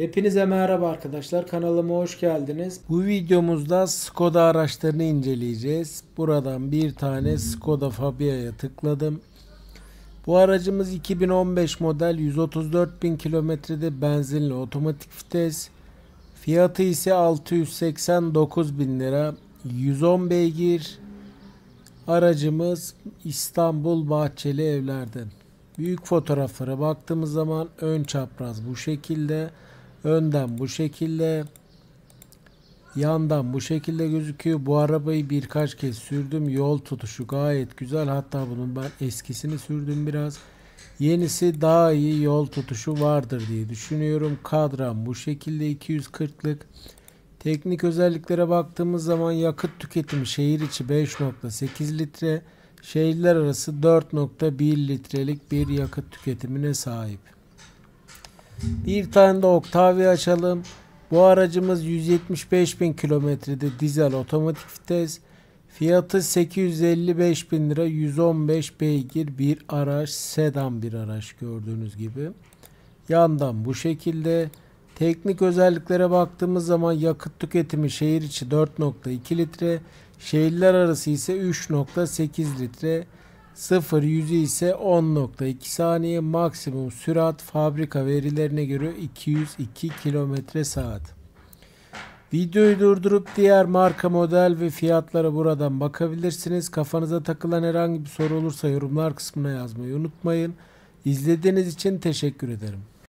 Hepinize merhaba arkadaşlar, kanalıma hoş geldiniz. Bu videomuzda Skoda araçlarını inceleyeceğiz. Buradan bir tane Skoda Fabia'ya tıkladım. Bu aracımız 2015 model, 134.000 kilometrede, benzinli, otomatik vites. Fiyatı ise 689.000 lira, 110 beygir. Aracımız İstanbul Bahçeli Evler'den. Büyük fotoğraflara baktığımız zaman ön çapraz bu şekilde, önden bu şekilde, yandan bu şekilde gözüküyor. Bu arabayı birkaç kez sürdüm. Yol tutuşu gayet güzel. Hatta bunun ben eskisini sürdüm biraz. Yenisi daha iyi yol tutuşu vardır diye düşünüyorum. Kadran bu şekilde 240'lık. Teknik özelliklere baktığımız zaman yakıt tüketimi şehir içi 5.8 litre, şehirler arası 4.1 litrelik bir yakıt tüketimine sahip. Bir tane de Octavia açalım. Bu aracımız 175.000 kilometrede, dizel, otomatik vites. Fiyatı 855.000 lira, 115 beygir bir araç, sedan bir araç gördüğünüz gibi. Yandan bu şekilde. Teknik özelliklere baktığımız zaman yakıt tüketimi şehir içi 4.2 litre, şehirler arası ise 3.8 litre. 0-100'ü ise 10.2 saniye, maksimum sürat fabrika verilerine göre 202 km saat. Videoyu durdurup diğer marka, model ve fiyatlara buradan bakabilirsiniz. Kafanıza takılan herhangi bir soru olursa yorumlar kısmına yazmayı unutmayın. İzlediğiniz için teşekkür ederim.